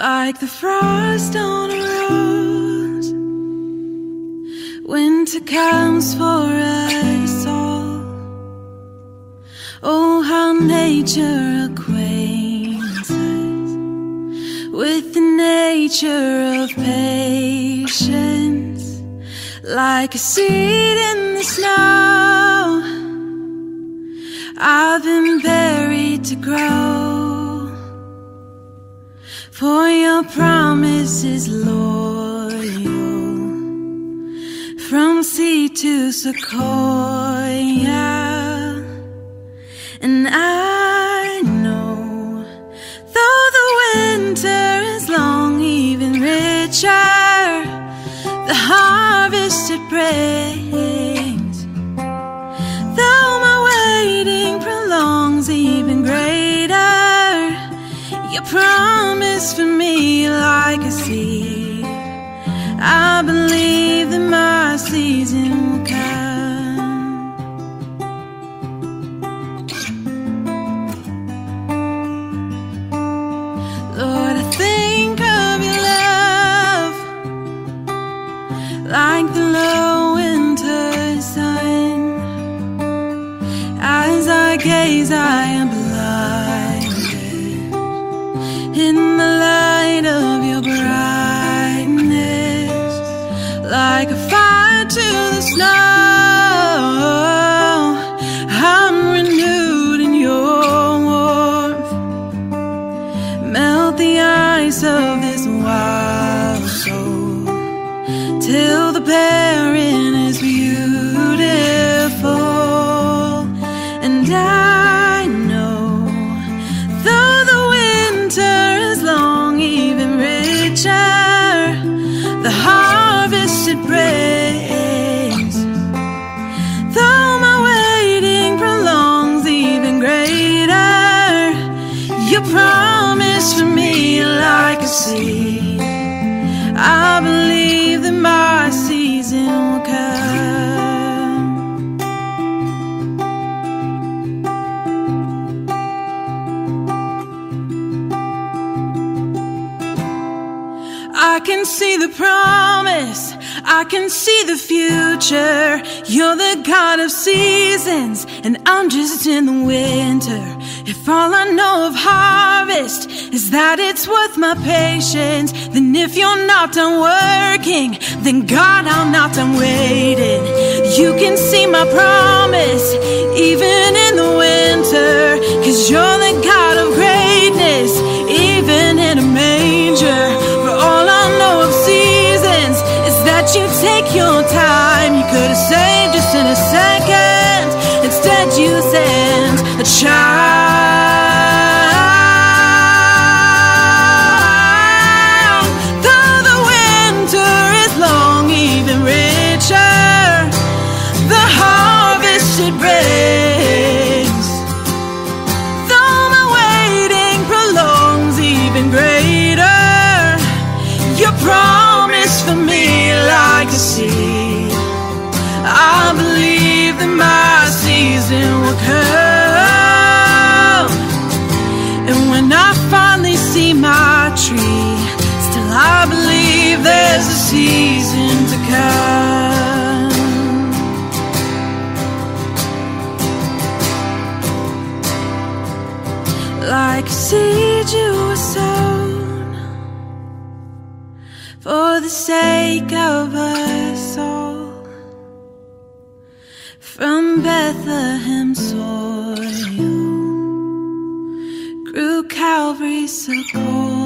Like the frost on a rose, winter comes for us all. Oh, how nature acquaints us with the nature of patience. Like a seed in the snow, I've been buried to grow. For your promise is loyal, from sea to Sequoia. And I know, though the winter is long, even richer, the harvest it brings. Though my waiting prolongs, even greater, your promise for me, like a seed, I believe that my season will come. Lord, I think of your love like the low winter sun. As I gaze, I am blinded in the light of your brightness, like a fire. to the snow. I'm renewed in your warmth. Melt the ice of this wild soul till the parent is beautiful. And I know, though the winter is long, even richer, the harvest it brings. Promise for me like a seed. I believe that my season will come. I can see the promise, I can see the future. You're the God of seasons, and I'm just in the winter. If all I know of harvest is that it's worth my patience, then if you're not done working, then God, I'm not done waiting. You can see my promise, even in the winter, 'cause you're the God of greatness, even in a manger. For all I know of seasons is that you take your time. You could have saved just in a second, instead you sent a child. I believe that my season will come. And when I finally see my tree, still I believe there's a season to come. Like a seed you were sown for the sake of us all, from Bethlehem soil grew Calvary Sequoia.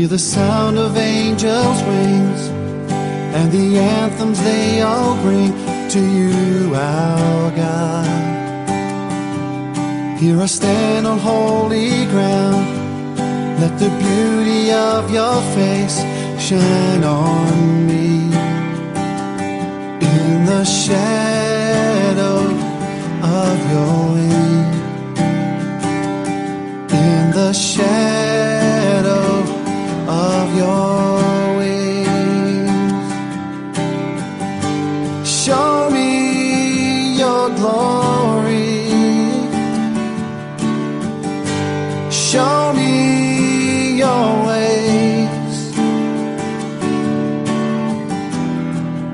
hear the sound of angels' wings and the anthems they all bring to you, our God. Here I stand on holy ground. Let the beauty of your face shine on me. In the shadow of your wing, in the shadow of your wings, show me your glory, show me your ways.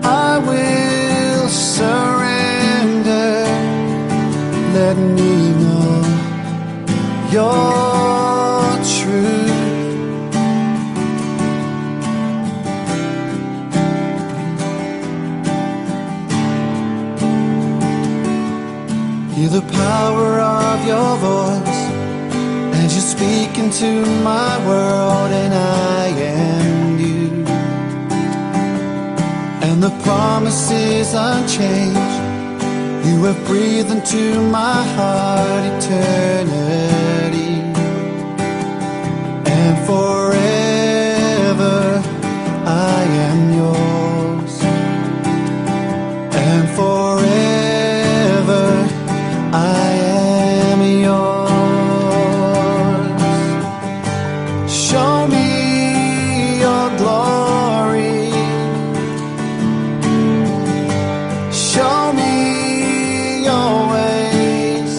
I will surrender. Let me know your truth. Hear the power of your voice as you speak into my world, and I am you. And the promise is unchanged. You have breathed into my heart eternity, and forever I am yours, and forever I am yours. Show me your glory, show me your ways.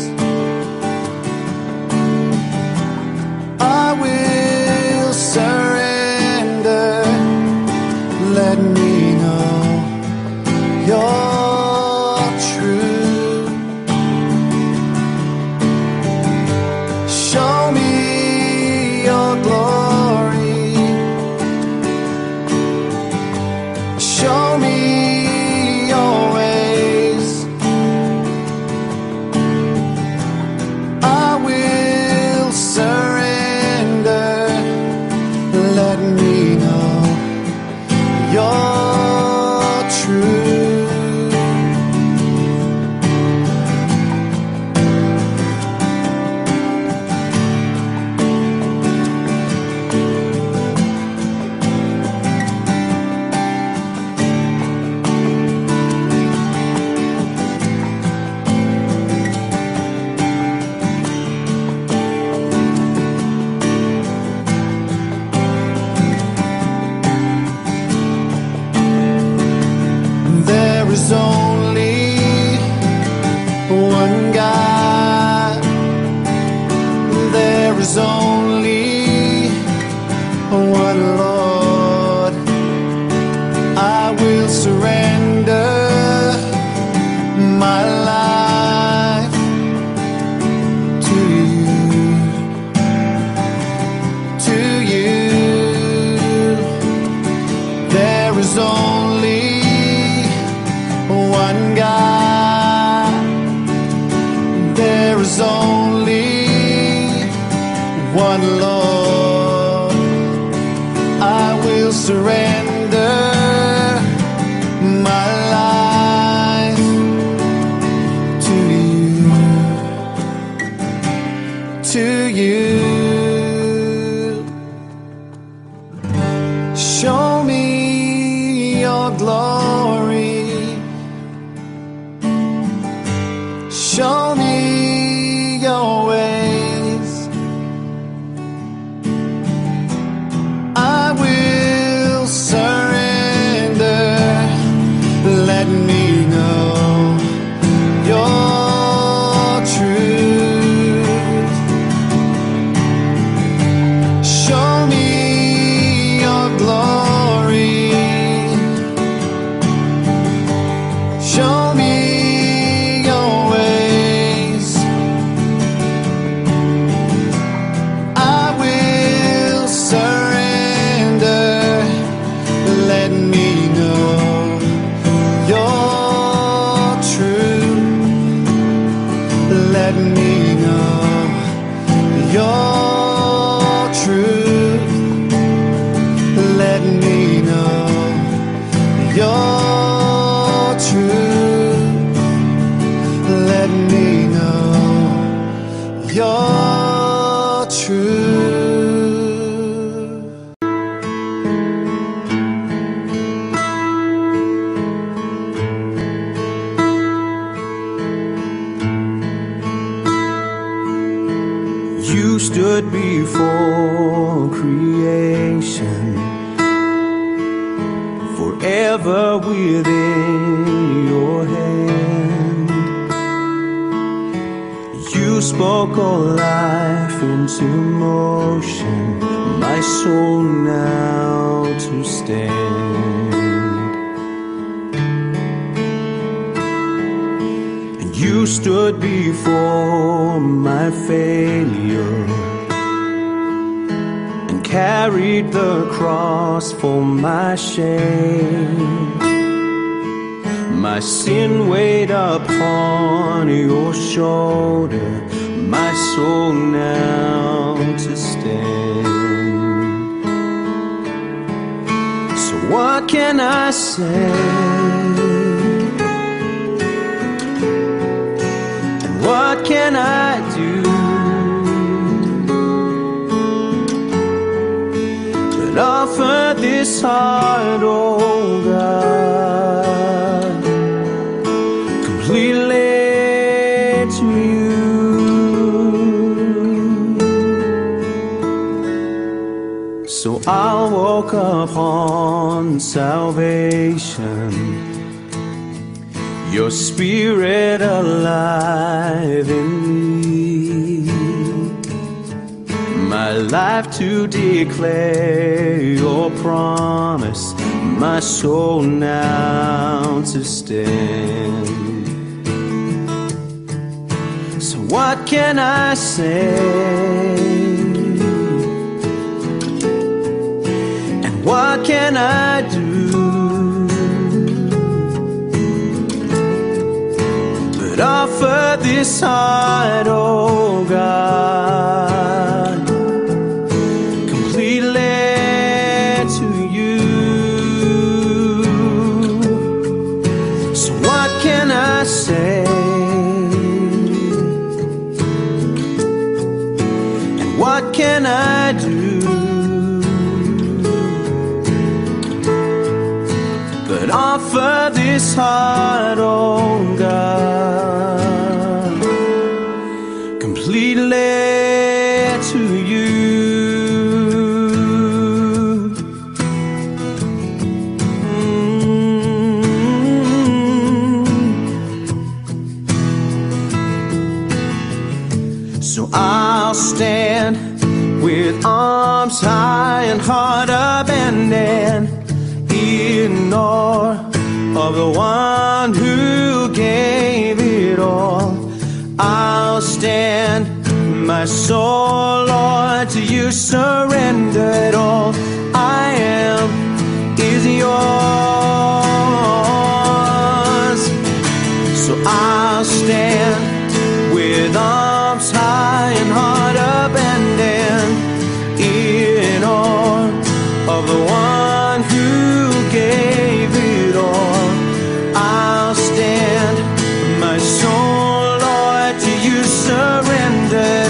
I will surrender. Let me know your truth. Show me your glory, show me your ways. I will surrender. Let me know your truth. There's only one God. There is only one Lord. I will surrender my life to you, to you. There is only one God, there is only one Lord. I will surrender my life to you, to you. Show me your glory. Show me your ways. I will surrender. Let me know your truth. Show me your glory. Show me your truth. good before creation, forever within your hand. You spoke all life into motion, my soul now to stand. You stood before my failure and carried the cross for my shame. My sin weighed upon your shoulder, my soul now to stand. So what can I say? What can I do? But offer this heart, oh God, completely to you. So I'll walk upon salvation, your spirit alive in me, my life to declare your promise, my soul now to stand. So what can I say? And what can I do? Offer this heart, oh God, completely to you. So what can I say? And what can I do? But offer this heart, oh God, to you. So I'll stand with arms high and heart abandoned in awe of the one who gave it all. I'll stand, my soul, Lord, to you surrendered. All I am is yours. So I'll stand with arms high and heart abandoned in awe of the one who gave it all. I'll stand, my soul, Lord, to you surrendered.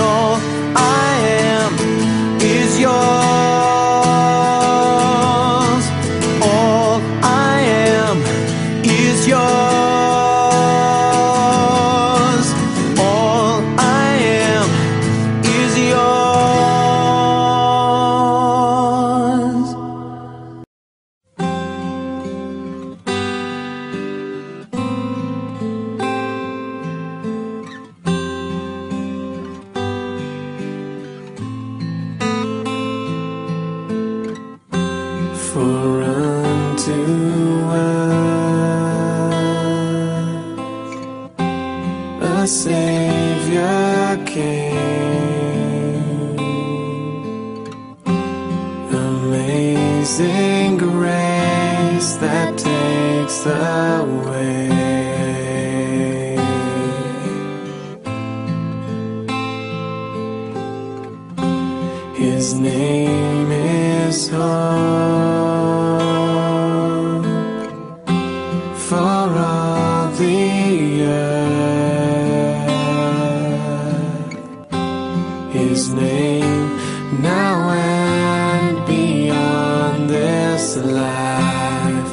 Life,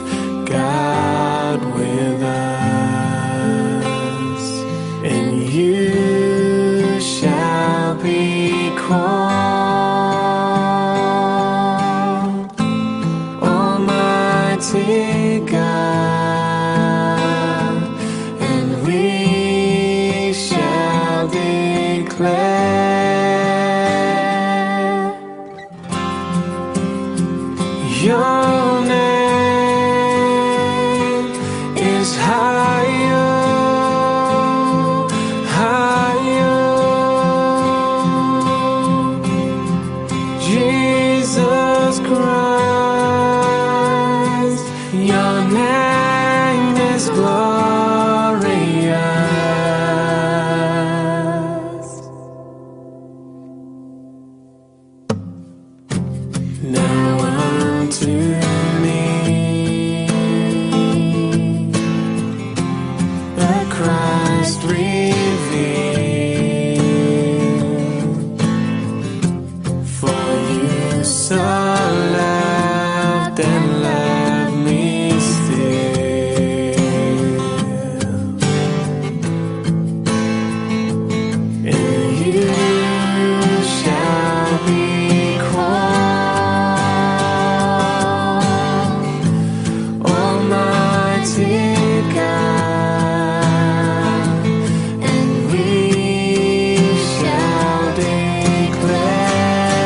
God with us. declare your name is higher, higher, Jesus Christ, your name is glorious. Now unto me, the Christ revealed, for you so loved and love me still, and you shall be called God, and we shall declare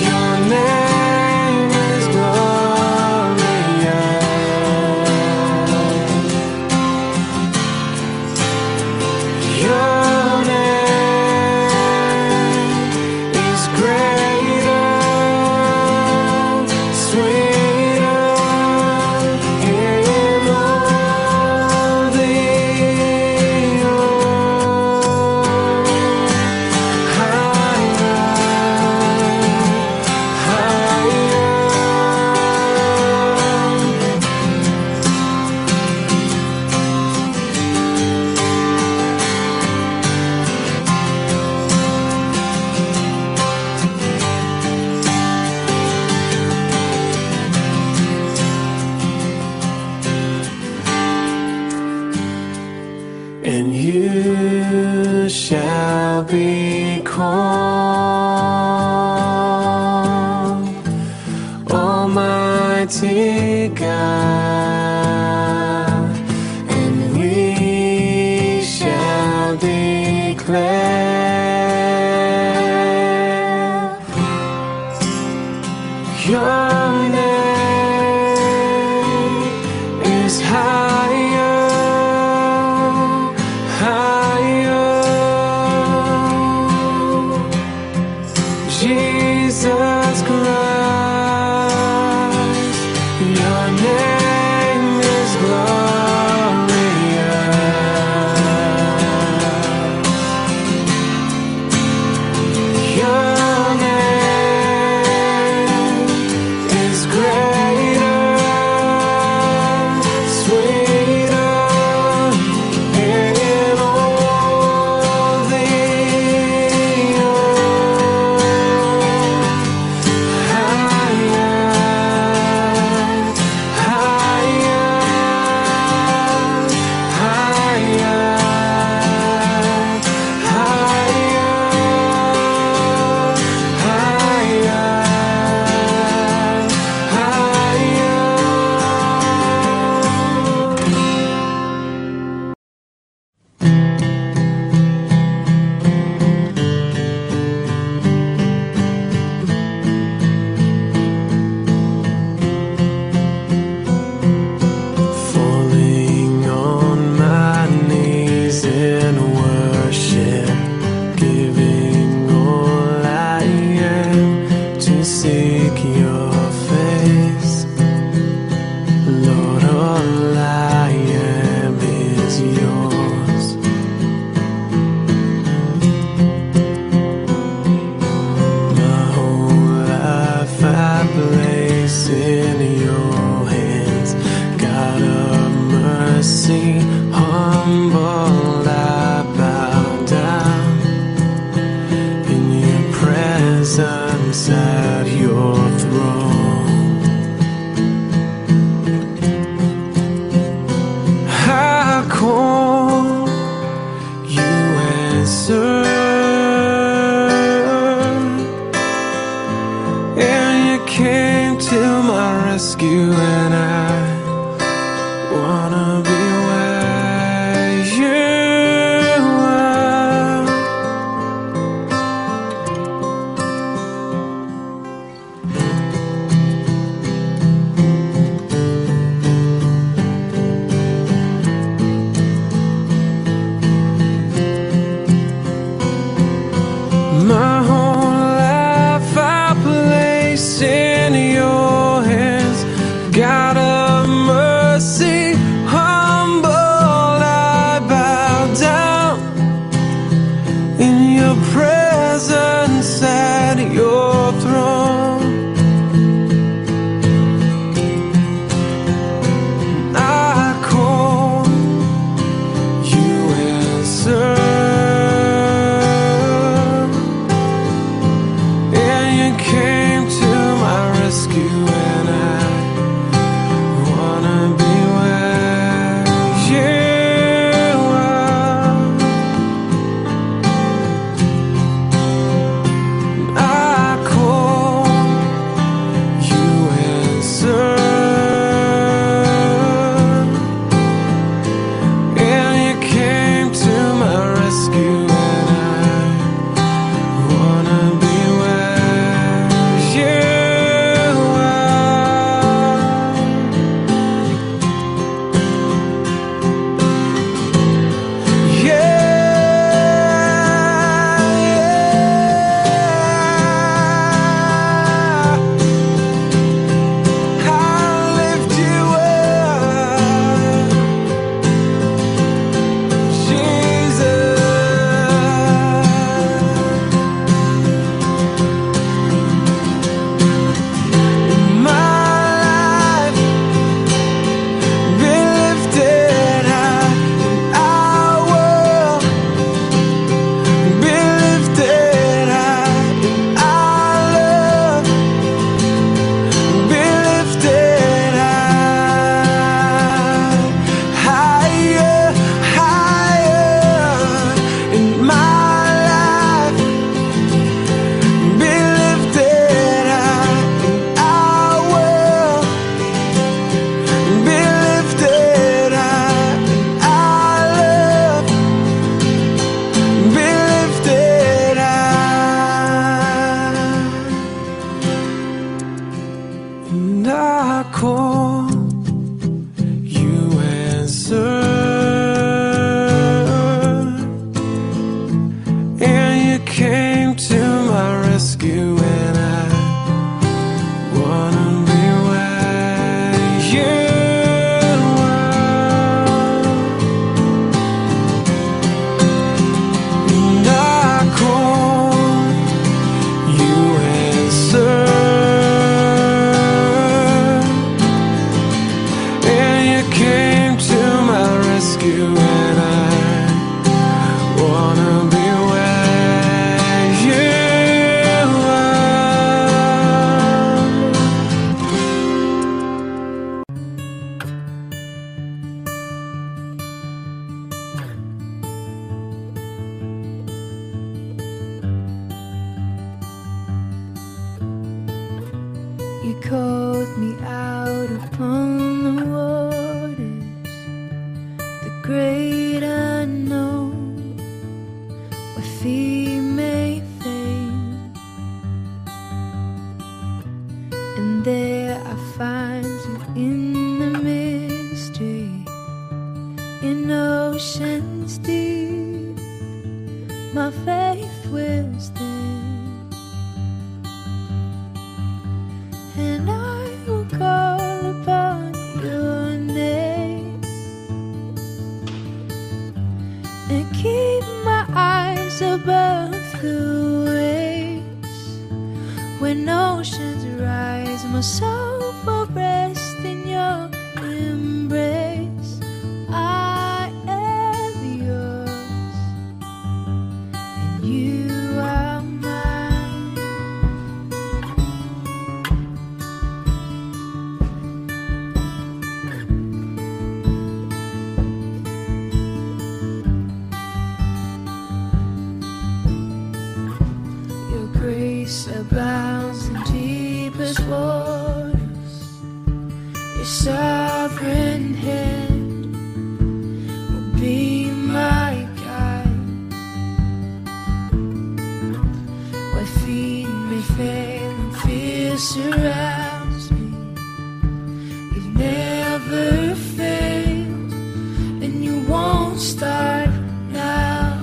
your name is higher, higher, Jesus Christ. And you shall be called Almighty God, and we shall declare your name is higher, Jesus Christ, your name is glorious. Your name is greater, sweeter in all the earth. Humbled, I bow down in your presence at your throne. rescue, and I wanna be where you are. My whole life I place in your hands. God of mercy, humble I bow down. In your presence at your throne, I call, you answer. And you came to my rescue, and I wanna be where you are. I call, you answer, and you came to my rescue, and I wanna be where you are. Yeah, I lift you up, Jesus. My life be lifted high, and I will be lifted high, and I love be lifted high, higher, higher, in my life. Be lifted high, and I will be lifted high, and I love be lifted high. And I call, you answer, and you came to my rescue, and I wanna be where you are. And I call, you answer, and you came to my rescue, and I wanna be where you are. You called me out upon the waters, the great unknown, where feet may fail, and there I find you in the mystery, in oceans deep, my faith will stand. And I will call upon your name and keep my eyes above the waves. When oceans rise, my soul will rest in your embrace. I am yours and you are mine. Your grace abounds in deepest waters, Your sovereign hand will be my guide. Where feet may fail and fear surrounds me, you've never failed, and you won't start now.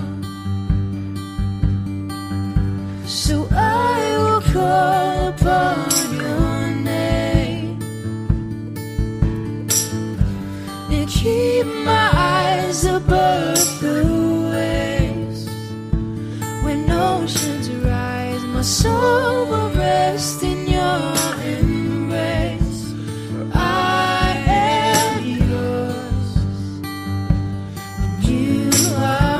So I will call upon your name and keep my eyes above the waves. When oceans rise, my soul will rest in your embrace. I am yours, and you are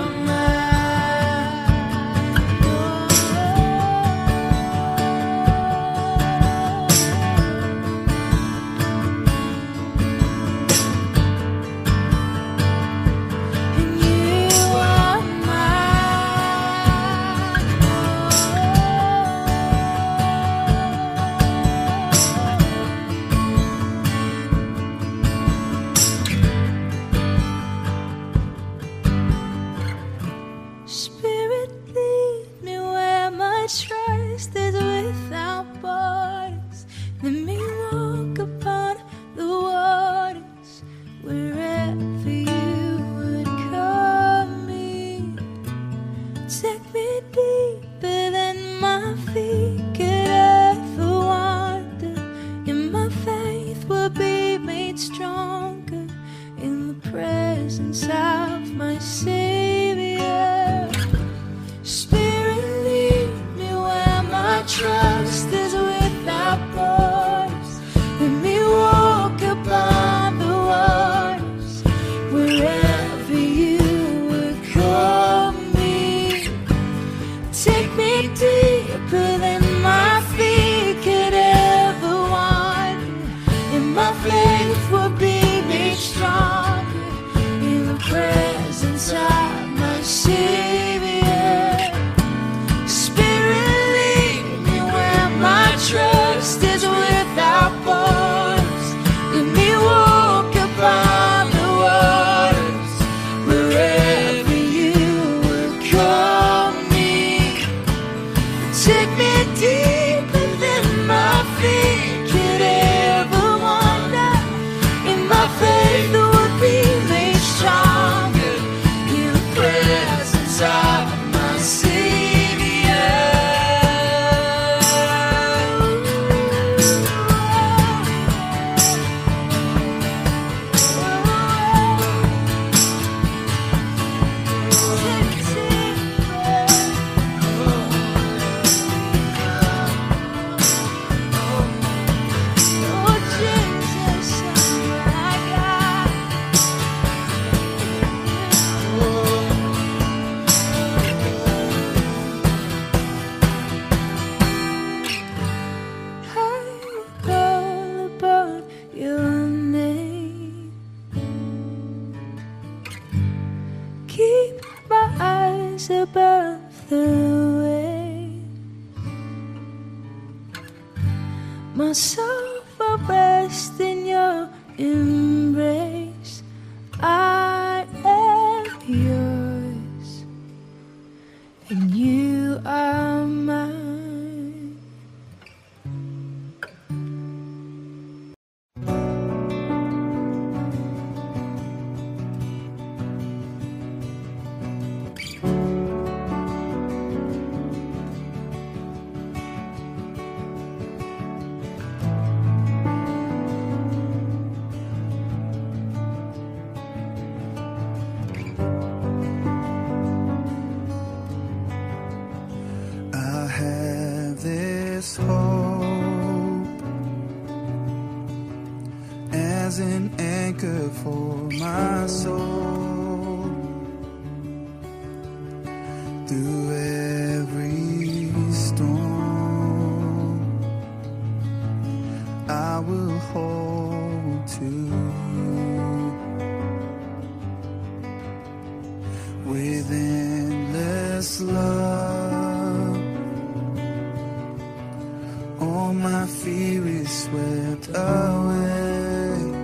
my fear is swept away.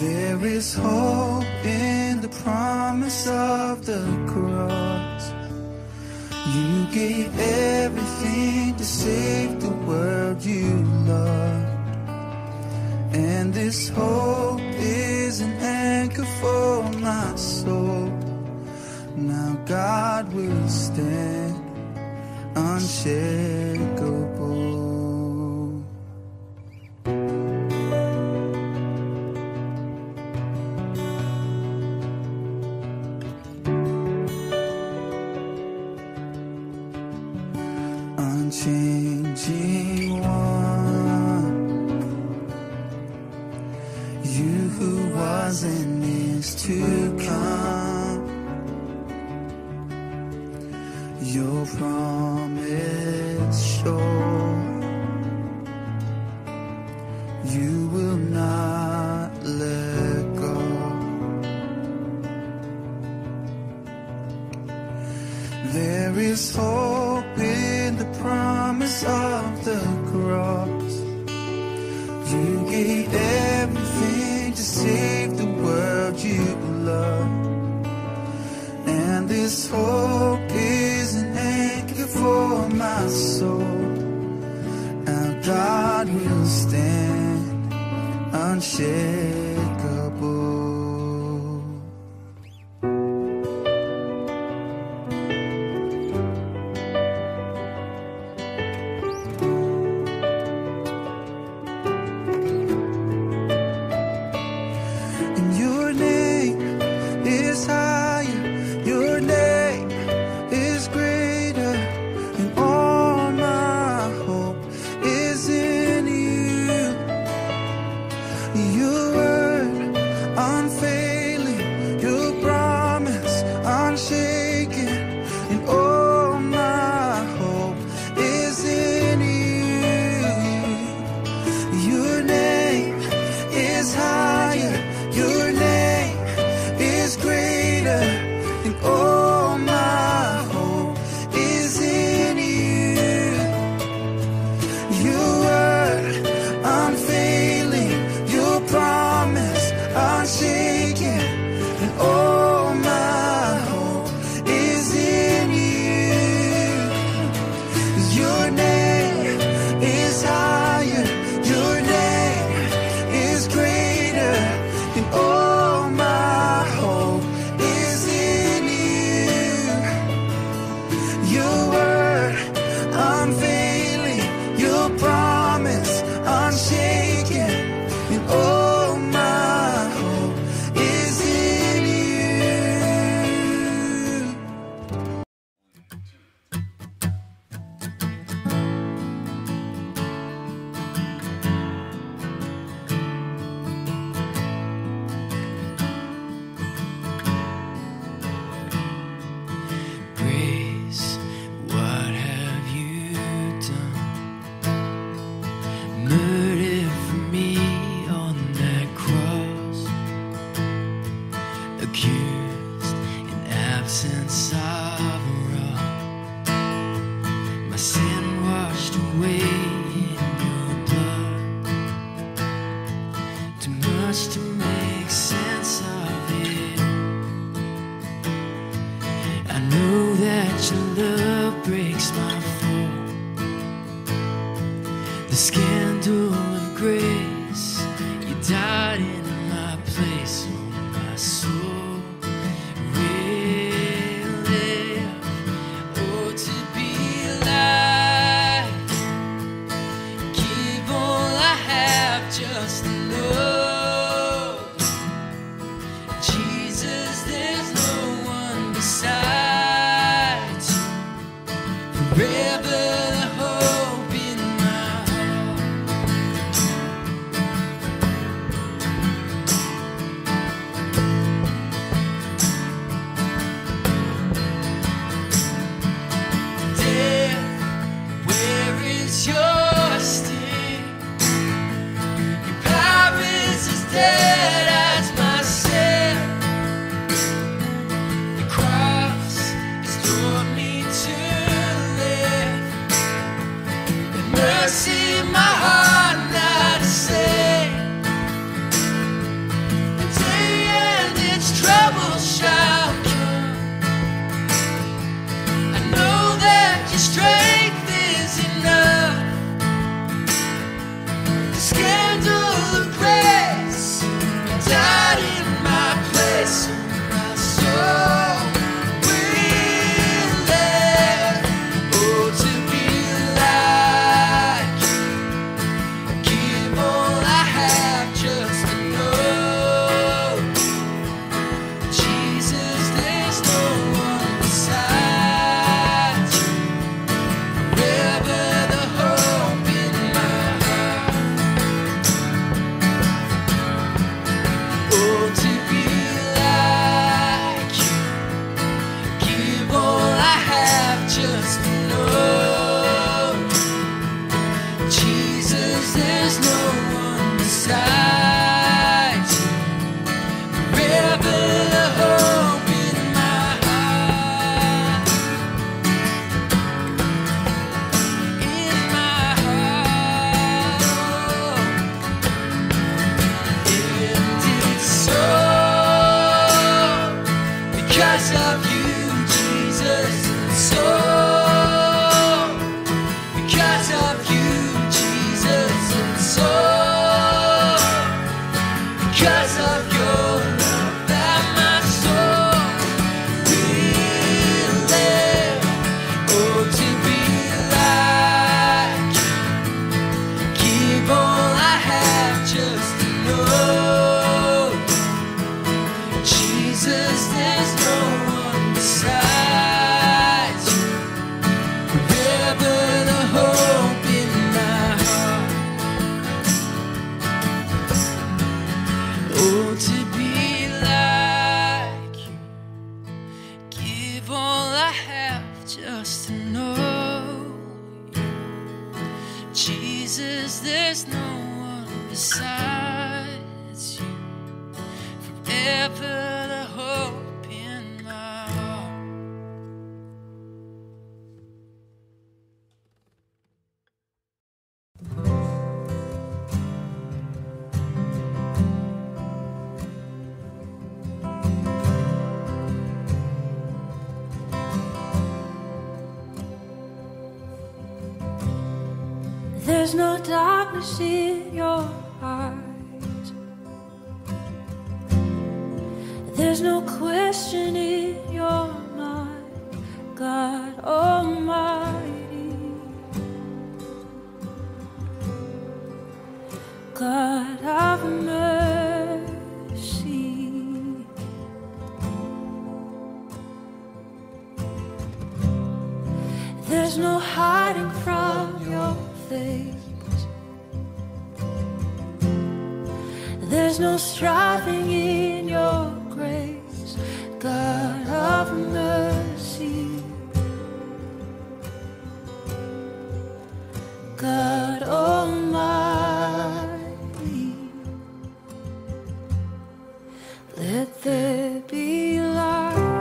There is hope in the promise of the cross. You gave everything to save the world you loved. And this hope is an anchor for my soul. Now God will stand unshakable. Unchanging one, you who was and is to come, your promise sure, you will not let go. There is hope in the promise of the cross. You gave everything to save the world you love. And this hope is an anchor for my soul. Our God will stand unshakable. 'cause there's no one beside you. Forever the hope in my heart, in my heart. Oh. And it's so because of you, Jesus. It's so in your eyes, there's no question in your mind, God Almighty, God of mercy. There's no hiding from your face, there's no striving in your grace, God of mercy, God Almighty. Let there be light.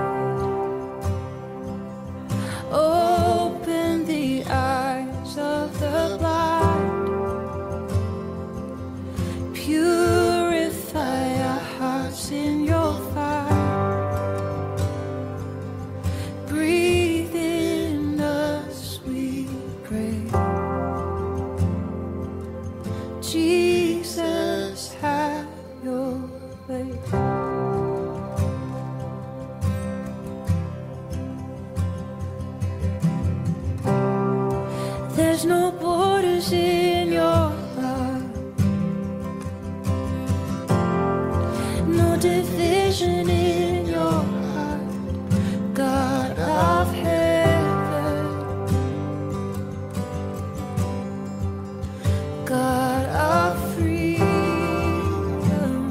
Open the eyes of the blind. Purify our hearts in your fire. Breathe in us, we pray. Jesus, have your way. There's no borders in your division in your heart, God of heaven, God of freedom,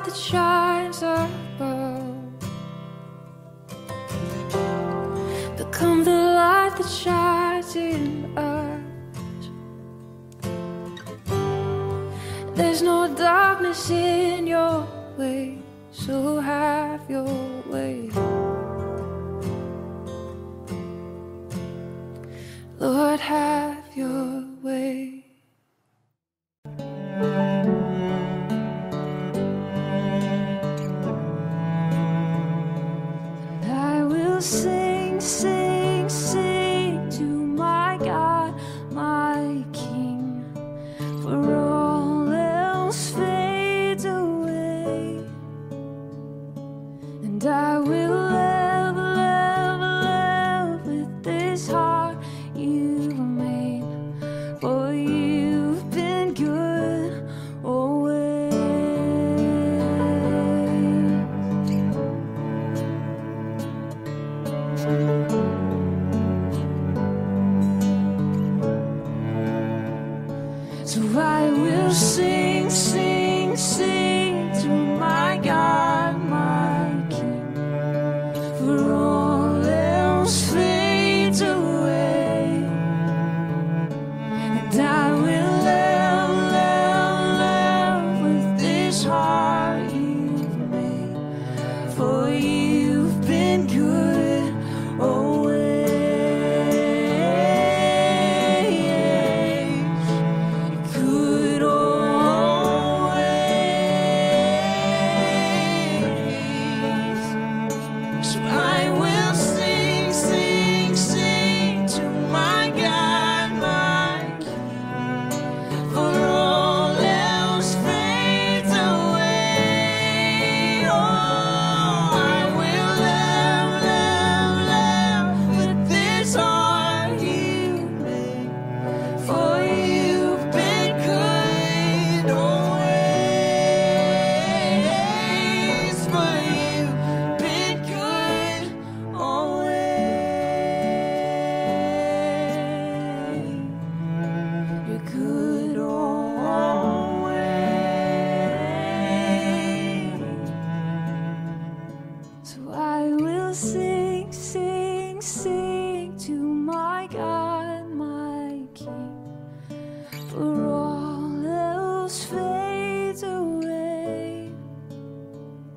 light that shines above. Become the light that shines in us. There's no darkness in your way, so have your way. Lord, have your way. I will sing, sing, sing to my God, my King, for all else fades away. And I will love, love, love with this heart you've made, for you've been good always. So I will sing, sing, sing to my God, my King, for all else fades away. And I will love, love, love with this heart you've made, for you've been good always. Good always. So I will sing, sing, sing to my God, my King, for all else fades away.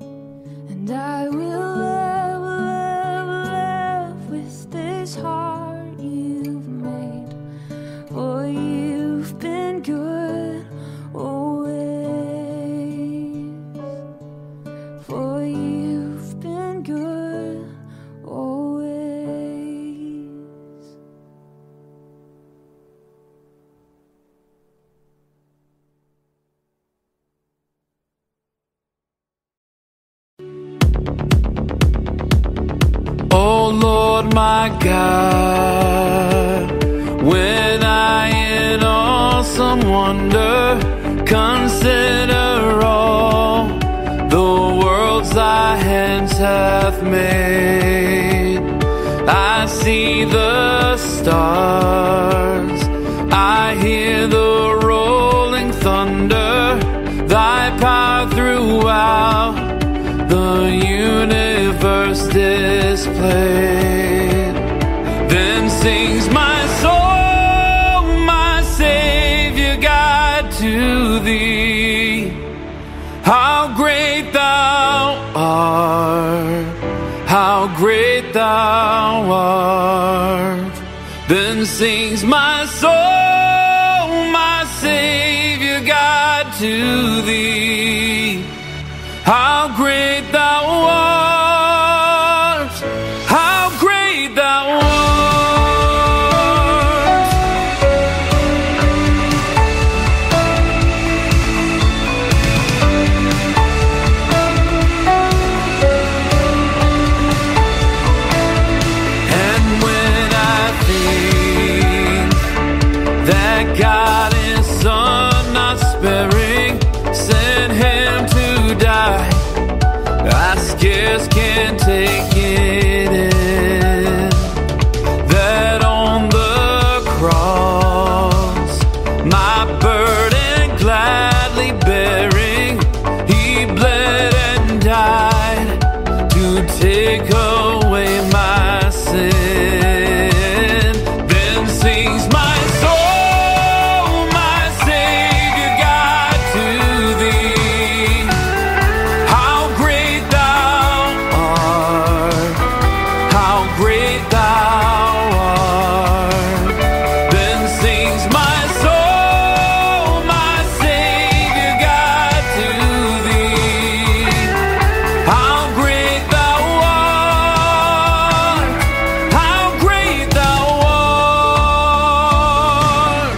Oh, I will love, love, love with this heart you made, for you've been good always, for you've been good always. You're good always. So I will sing, sing, sing to my God, my King, for all else fades away. And I will love, love, love with this heart you've made, for you've been good always, for you've been good always. Oh Lord, my God, when I in awesome wonder consider all the worlds thy hands have made, I see the stars, I hear the rolling thunder, thy power throughout the universe displayed. Then sings my soul, my Savior God, to thee. How great thou art, how great thou art. Then sings my soul, my Savior God, to thee. How great thou art, how great thou art. And when I think that God is son, not sparing, sent him to die, I great thou art. Then sings my soul, my Savior God, to thee. How great thou art, how great thou art.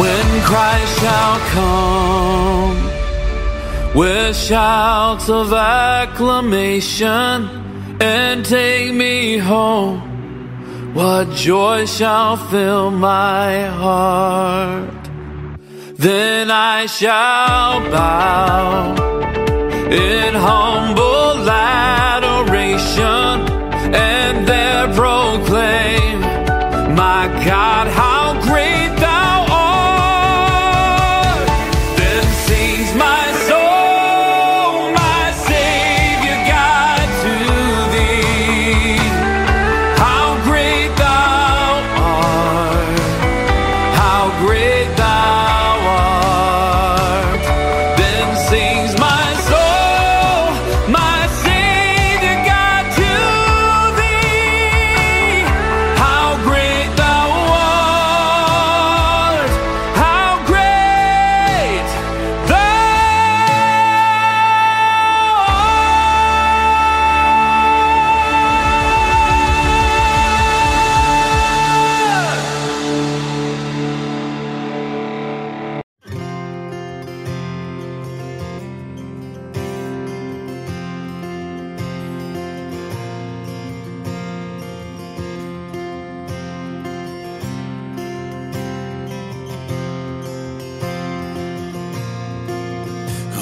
When Christ shall come with shouts of acclamation and take me home, what joy shall fill my heart. Then I shall bow in humble adoration and there proclaim, my God, how great thou art.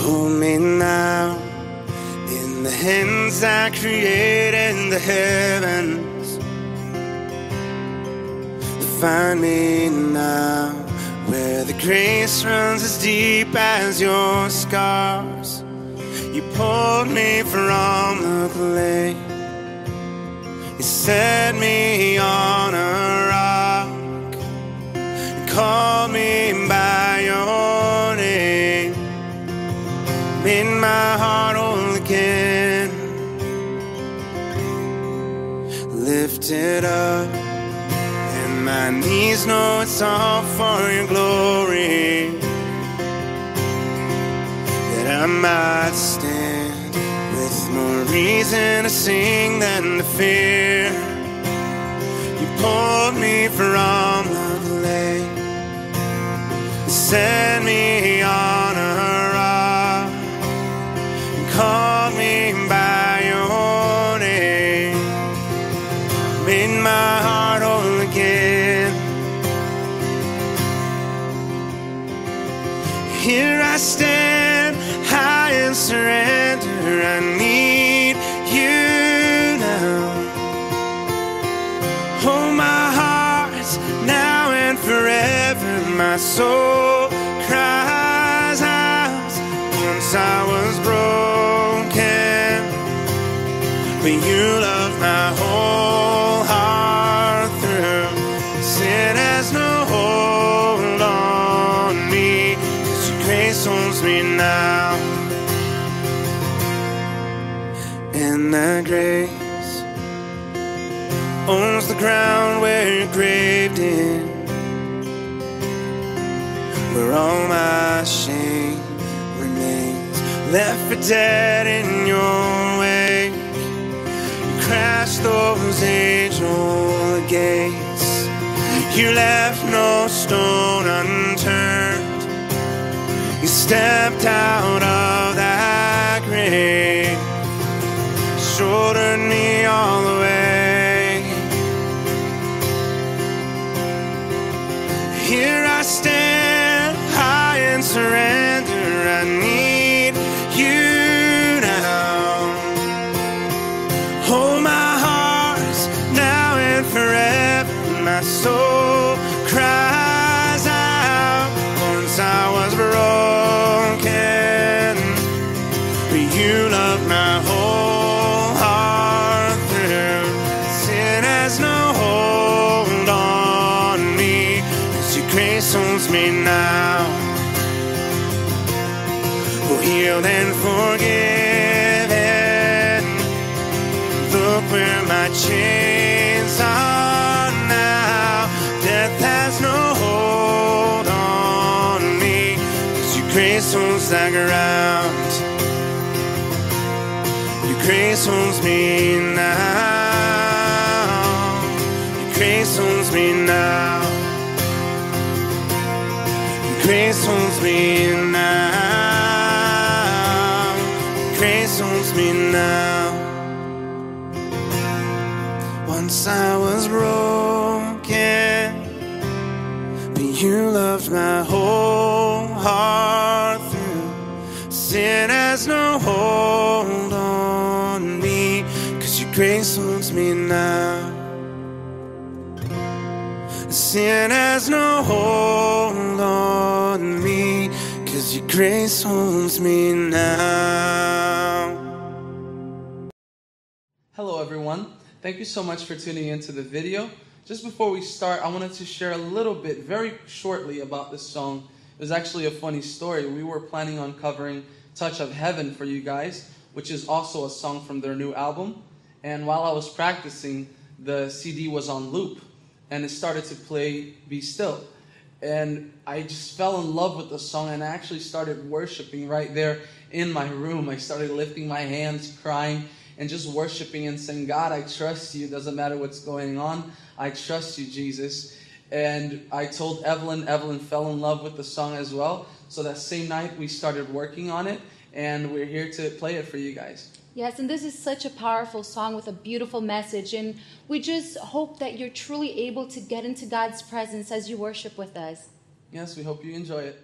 Hold me now in the hands I created in the heavens. Find me now where the grace runs as deep as your scars. You pulled me from the clay, you set me on a rock, you called me by your name. In my heart all again, lift it up, and my knees know it's all for your glory, that I might stand with more reason to sing than to fear. You pulled me from the lake, set me on a rock, call me by your name, in my heart all again. Here I stand, high in surrender, I need you now. Oh, my heart, now and forever, my soul cries out. Once I was broken, but you love my whole heart through. Sin has no hold on me, 'cause your grace holds me now. And that grace owns the ground where you're graved in, where all my shame remains, left for dead in your way. Crash those angel gates, you left no stone unturned, you stepped out of that grave, shouldered me all the way. Here I stand, high in surrender, I need you. Hold my heart now and forever, my soul. cries out. Once I was broken, but you loved my whole heart through. Sin has no hold on me, 'cause your grace holds me now. Oh, healed and forgiven, look where my chains are now. Death has no hold on me, 'cause your grace holds that ground. Your grace holds me now. Your grace holds me now. Your grace holds me now. Your grace holds me now. Once I was broken, but you loved my whole heart through. Sin has no hold on me, 'cause your grace holds me now. Sin has no hold on me, 'cause your grace holds me now. Hello everyone. Thank you so much for tuning into the video. Just before we start, I wanted to share a little bit, very shortly, about this song. It was actually a funny story. We were planning on covering Touch of Heaven for you guys, which is also a song from their new album. And while I was practicing, the CD was on loop, and it started to play Be Still. And I just fell in love with the song, and I actually started worshiping right there in my room. I started lifting my hands, crying, and just worshiping and saying, God, I trust you. It doesn't matter what's going on. I trust you, Jesus. And I told Evelyn. Evelyn fell in love with the song as well. So that same night, we started working on it. And we're here to play it for you guys. Yes, and this is such a powerful song with a beautiful message. And we just hope that you're truly able to get into God's presence as you worship with us. Yes, we hope you enjoy it.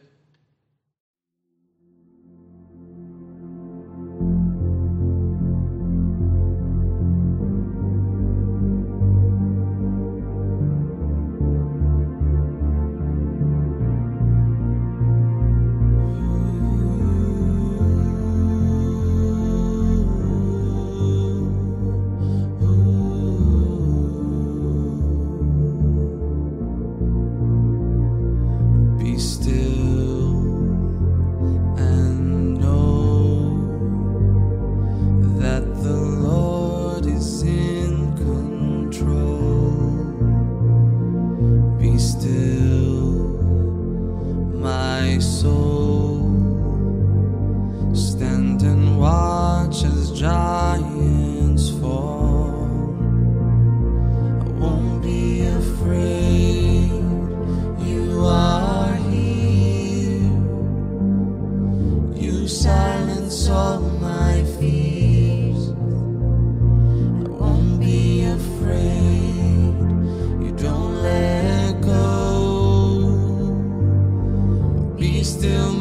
Still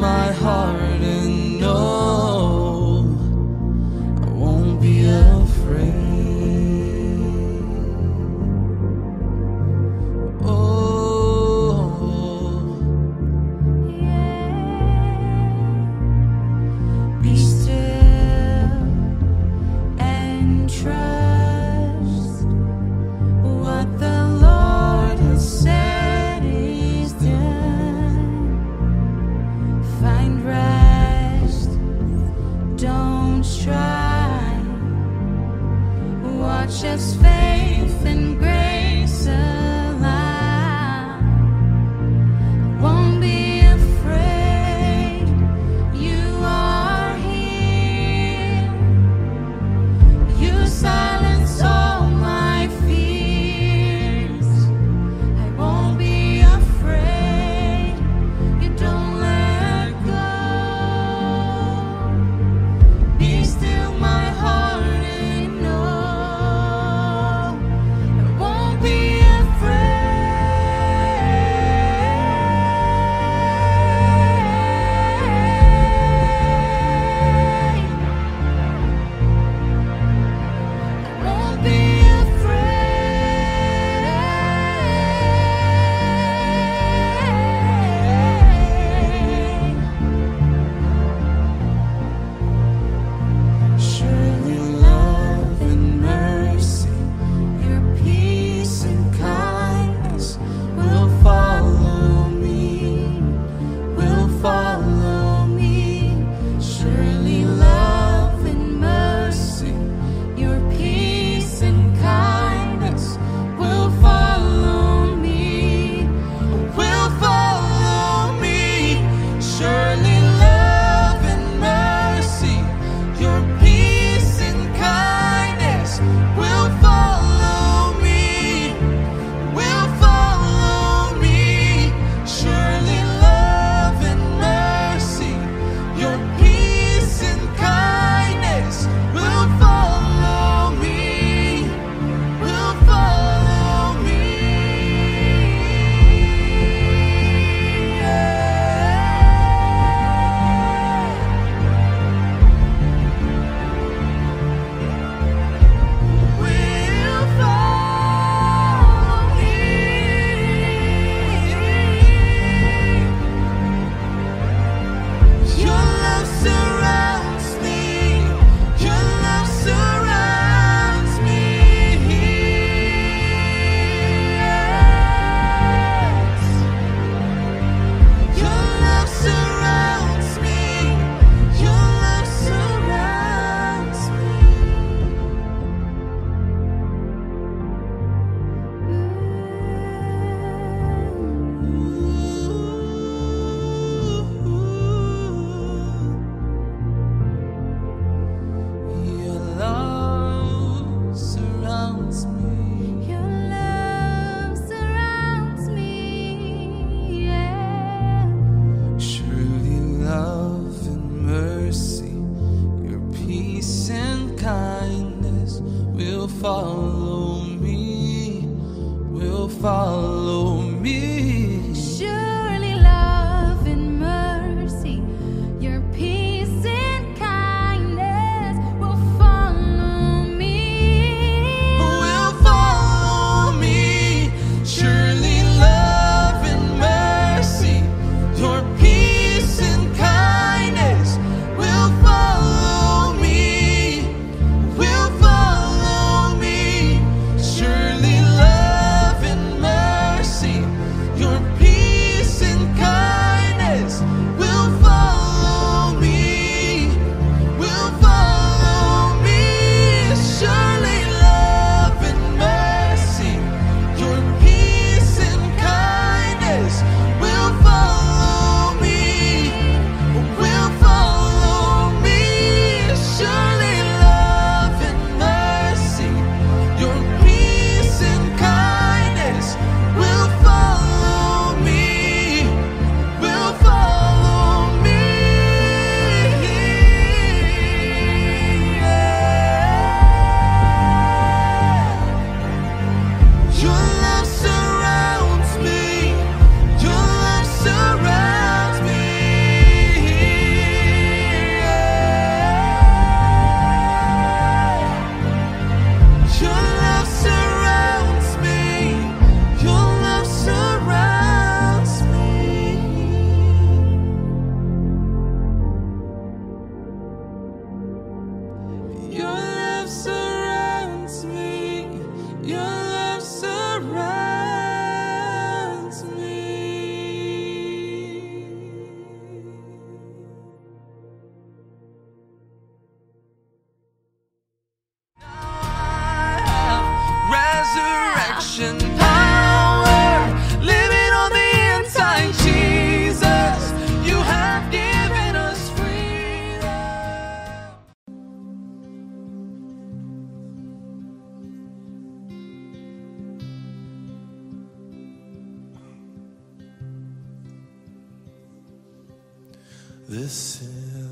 This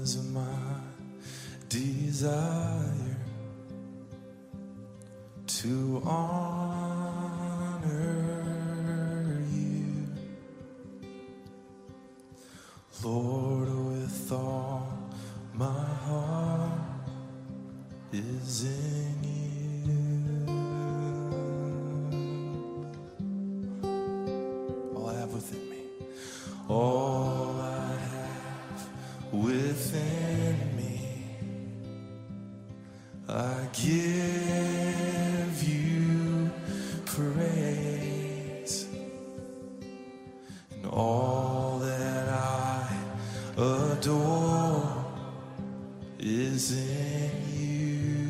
is my desire, to honor you, Lord, with all my heart is in you. All I have within me, all I have within me, I give you praise, and all that I adore is in you.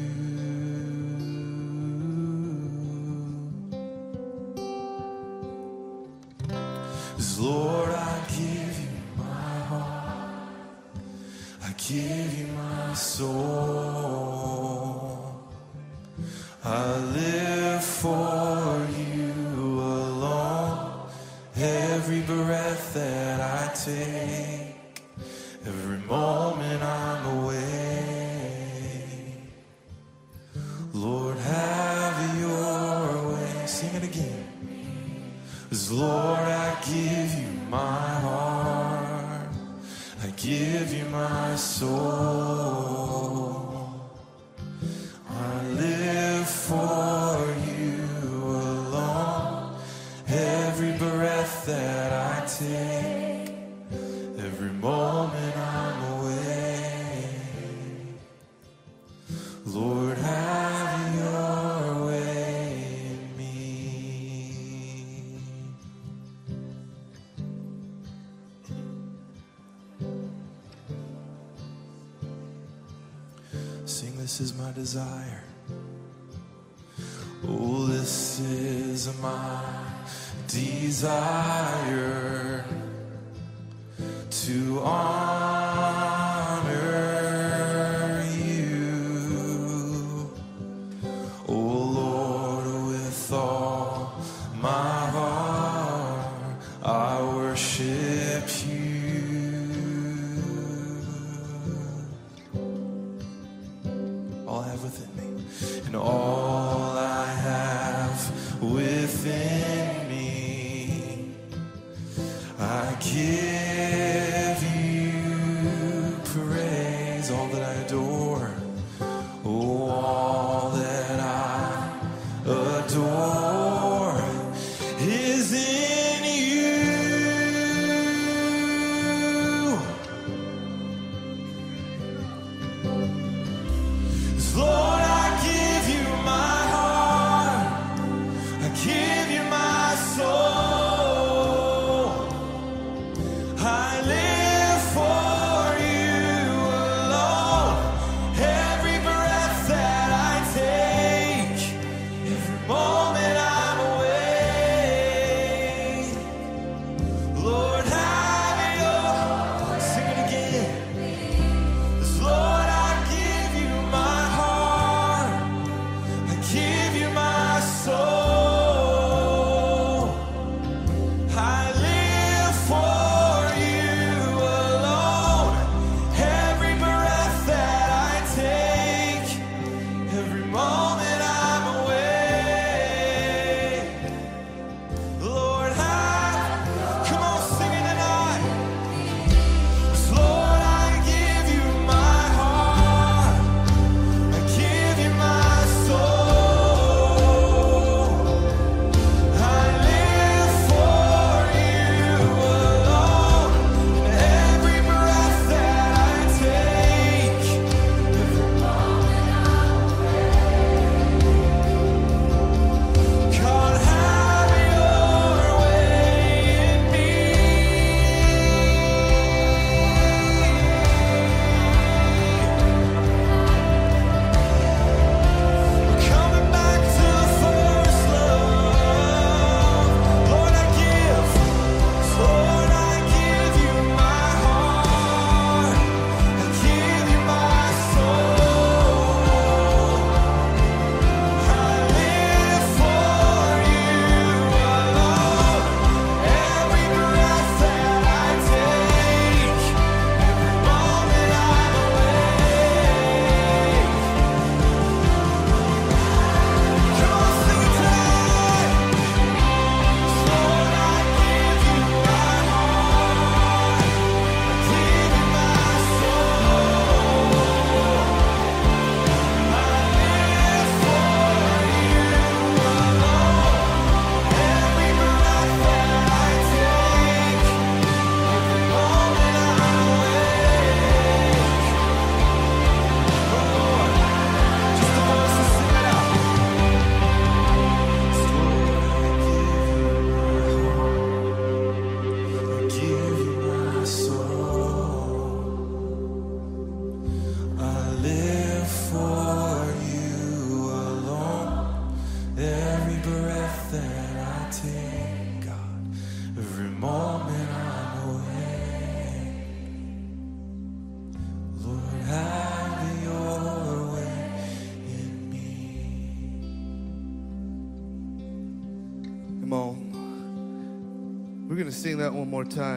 'Cause Lord, I give you my heart, I give you my soul, I live for you alone. Every breath that I take, every moment I'm awake, Lord, have your way. Sing it again. 'Cause Lord, I give you my heart, I give you my soul, for you alone. Every breath that I take, every moment I'm awake, Lord, have your way in me. Sing, this is my desire. Oh, this is my desire, to honor you, oh Lord, with all my heart I worship you. All I have within me, and all I have within me, I give you praise. All that I adore, oh, all that I adore is in you. Lord, give you my soul. I We're going to sing that one more time.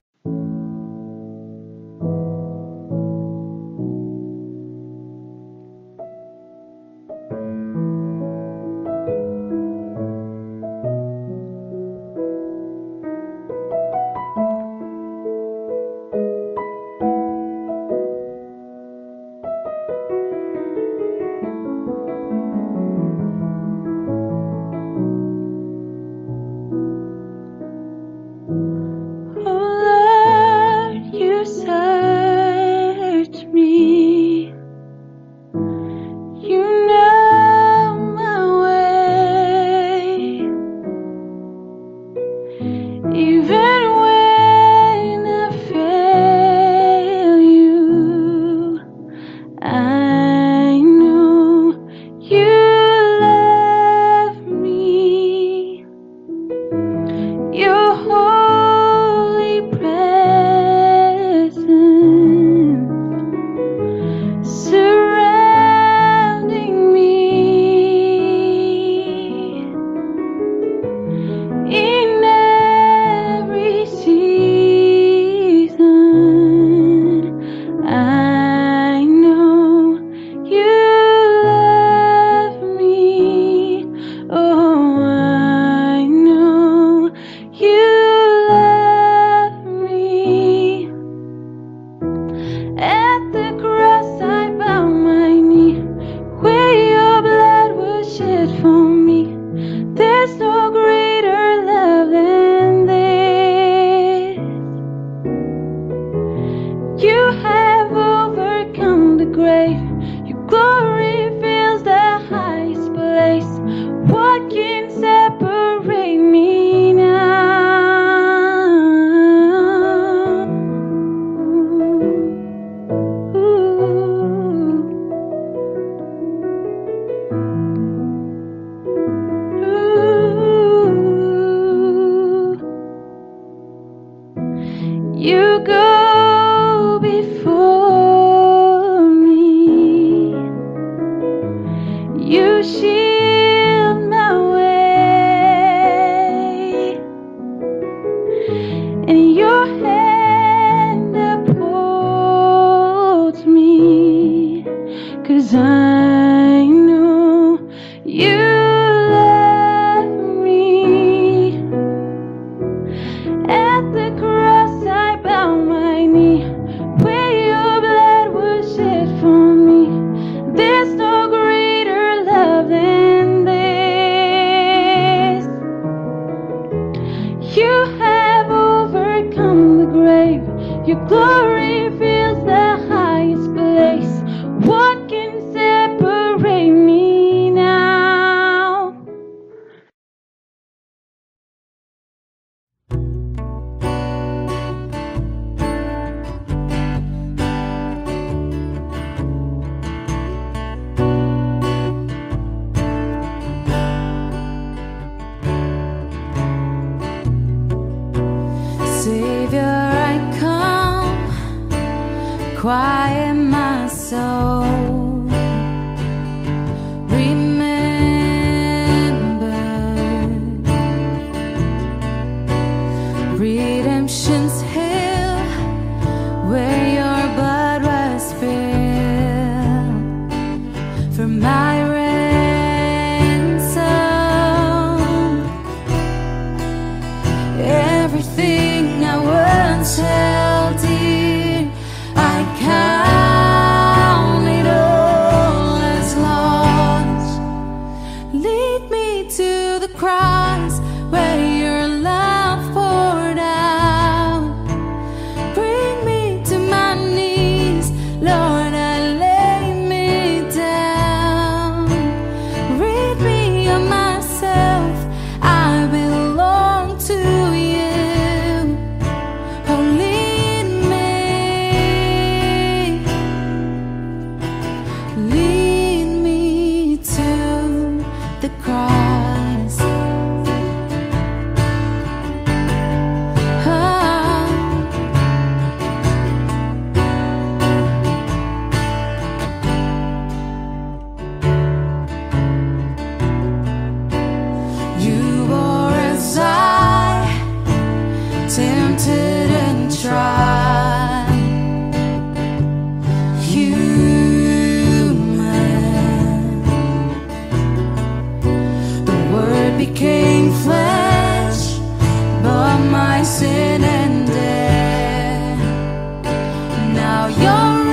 tempted and tried, human. The Word became flesh, bore my sin and death. Now you're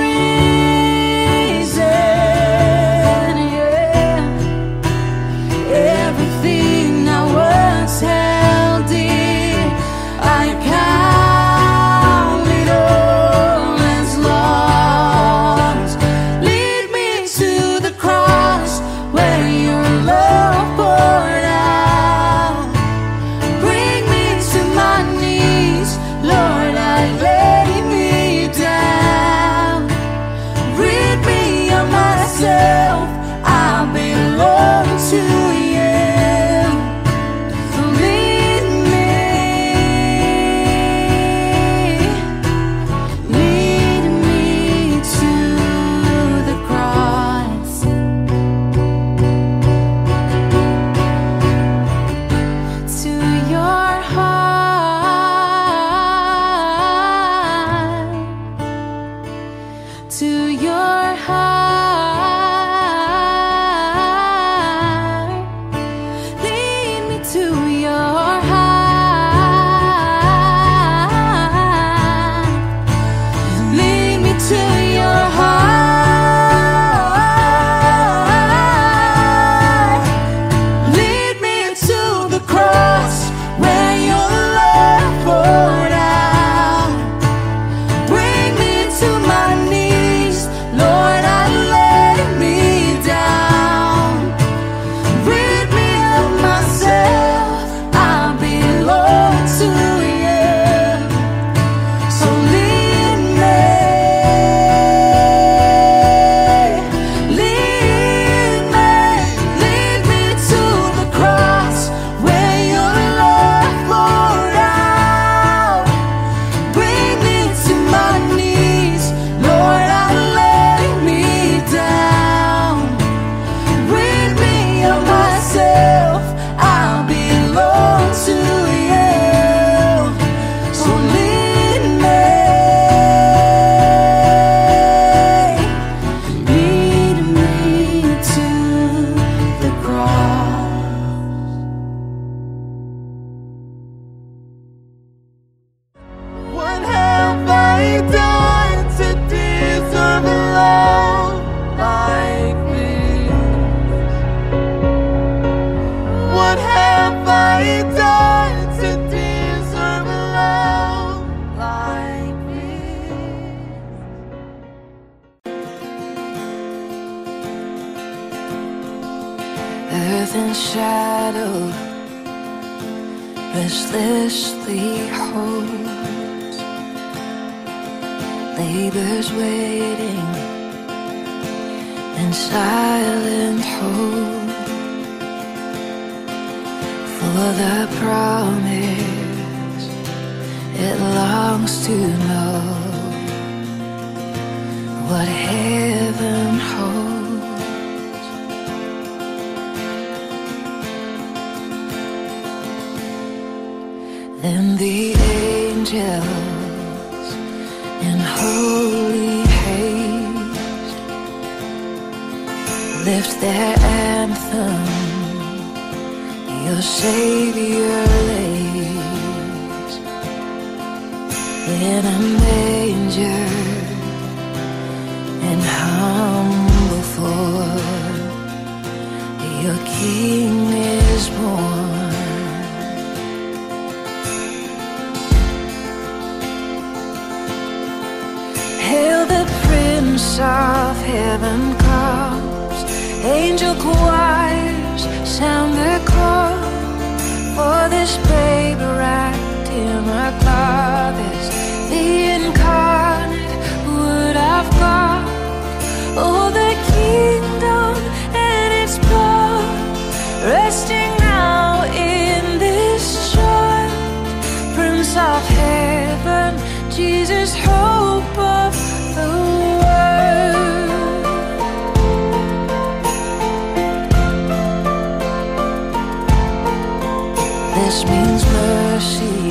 this means mercy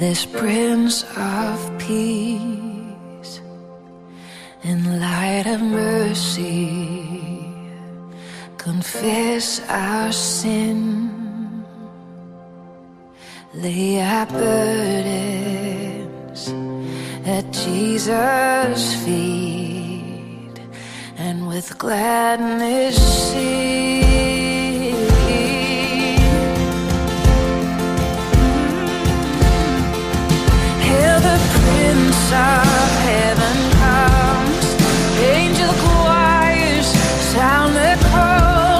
This Prince of Peace and Light of Mercy, confess our sin, lay our burdens at Jesus' feet, and with gladness sing. The Prince of Heaven comes, angel choirs sound the call,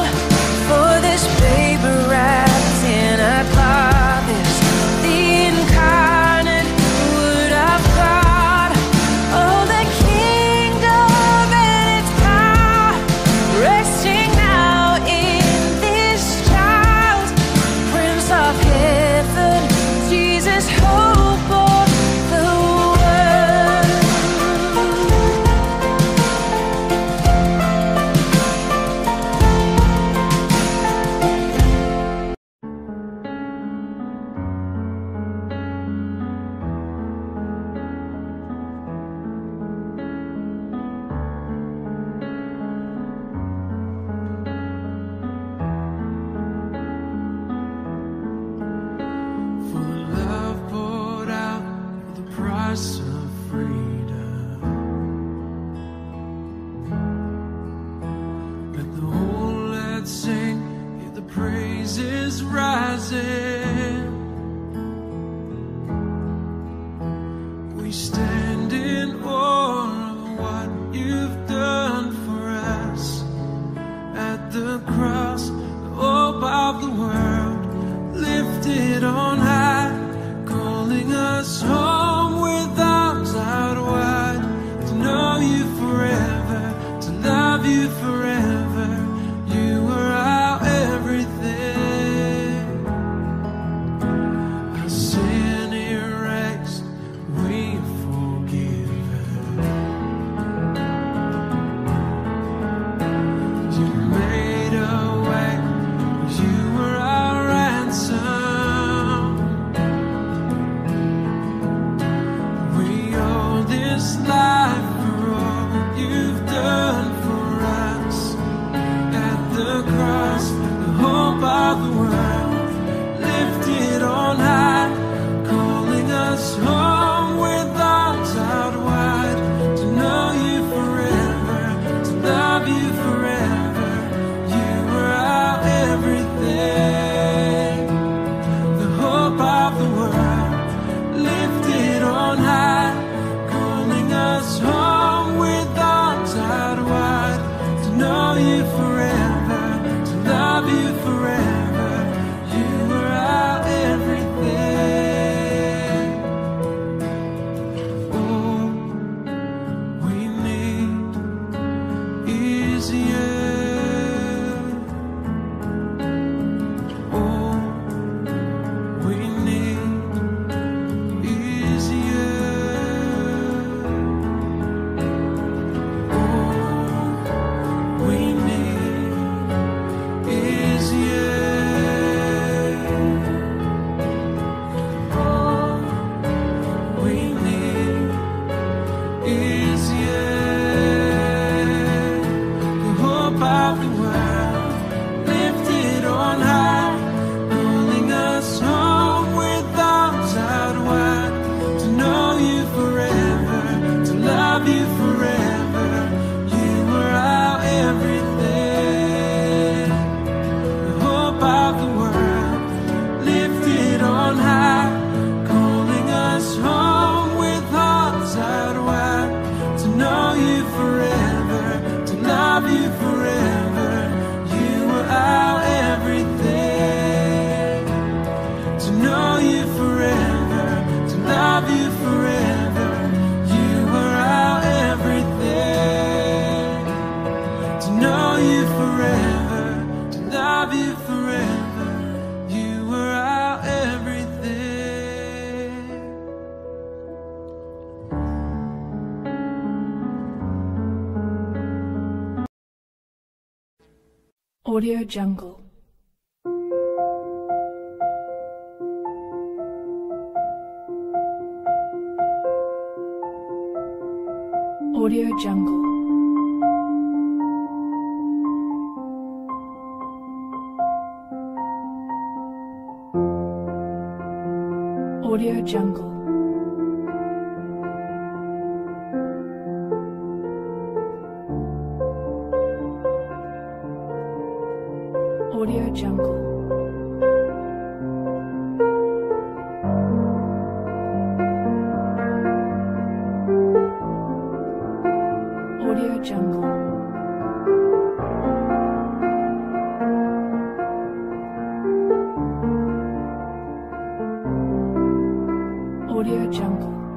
for this babe wrapped in a cloth is the incarnate Word of God. Oh, the kingdom and its power, resting now in this child, Prince of Heaven, Jesus, hope of Audio Jungle. Audio Jungle. Audio Jungle. Audio Jungle. Audio Jungle. Audio Jungle.